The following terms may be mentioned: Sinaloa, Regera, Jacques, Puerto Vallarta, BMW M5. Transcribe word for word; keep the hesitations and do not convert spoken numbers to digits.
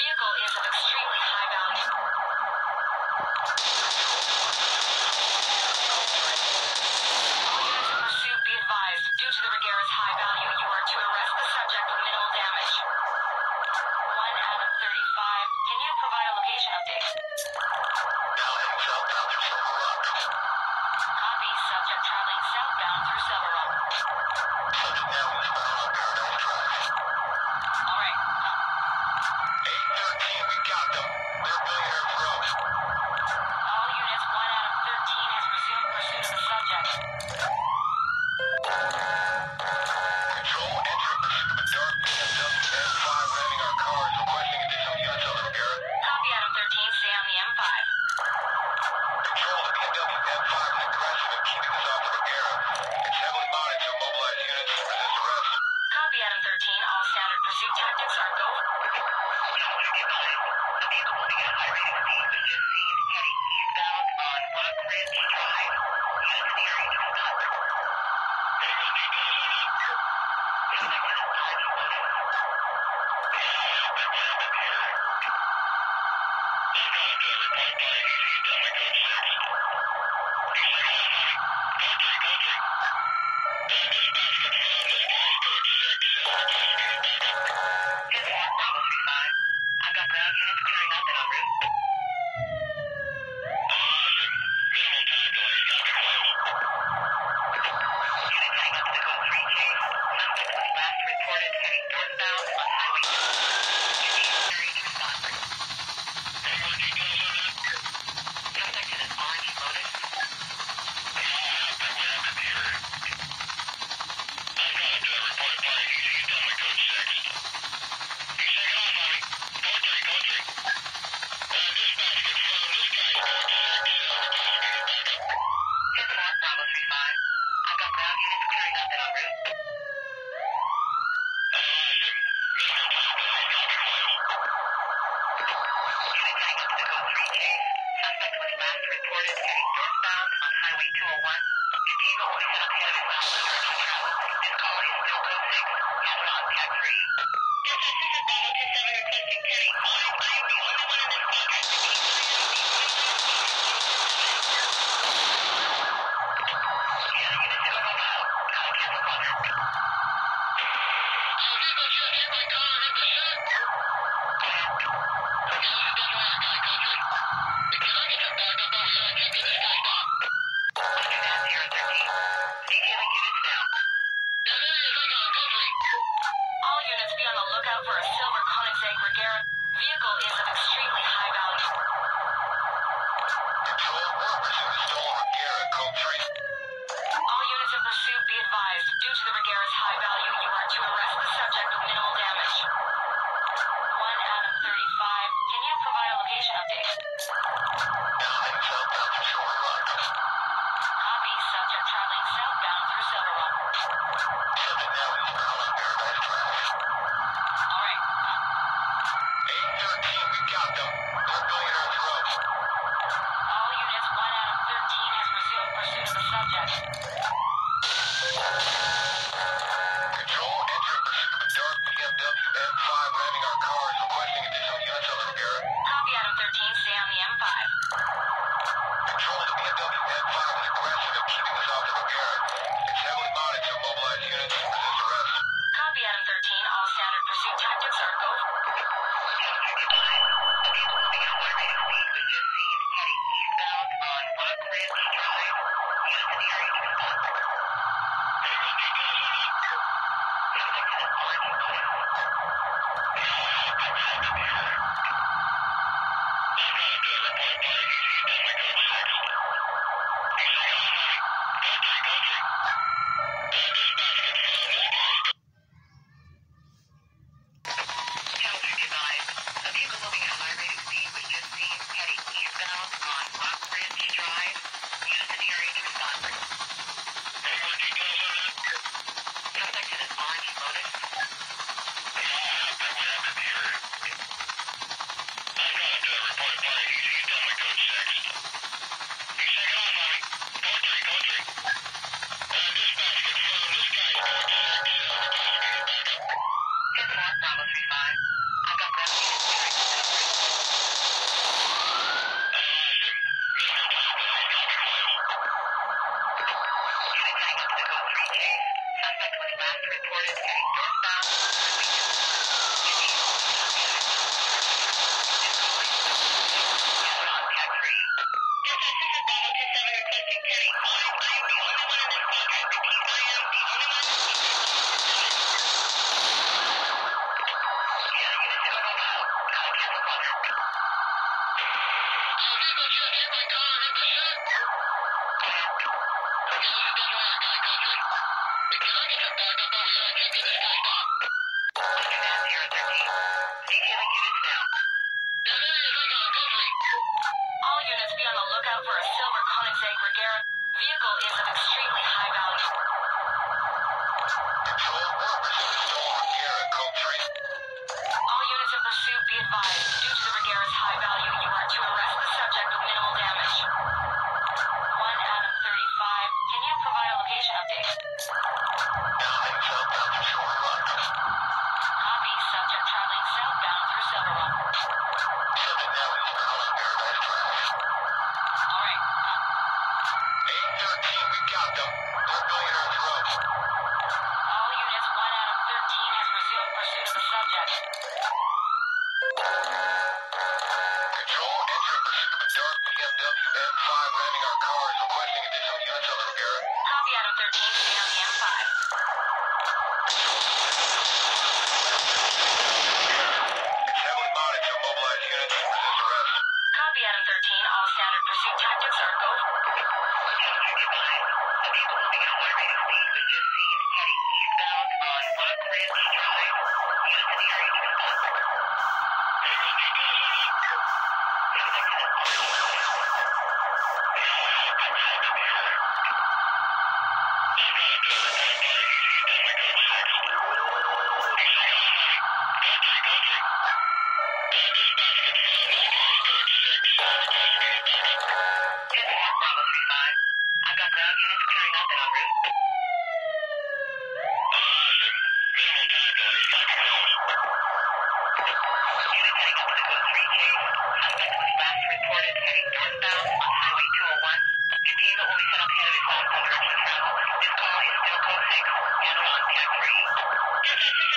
vehicle is of extremely high value. All units in pursuit, be advised, due to the Regera's high value, you are to arrest the subject with minimal damage. one out of thirty-five, can you provide a location update? Traveling southbound through Silver Rock. Copy, subject traveling southbound through Silver Rock. Subject now eastbound on Paradise Drive. Alright, copy. eight thirteen, we got them. They're billionaires road. All units, one out of thirteen has resumed pursuit of the subject. Control, enter pursuit of a dark B M W M five ramming our cars, requesting additional units on the Regera. Copy, Adam thirteen, stay on the M five. Control, the B M W M five is aggressive in keeping us off the Regera. It's heavily monitored to mobilize units and resist arrest. Copy, Adam thirteen, all standard pursuit tactics are go. Here. This call is still code six and on tap three.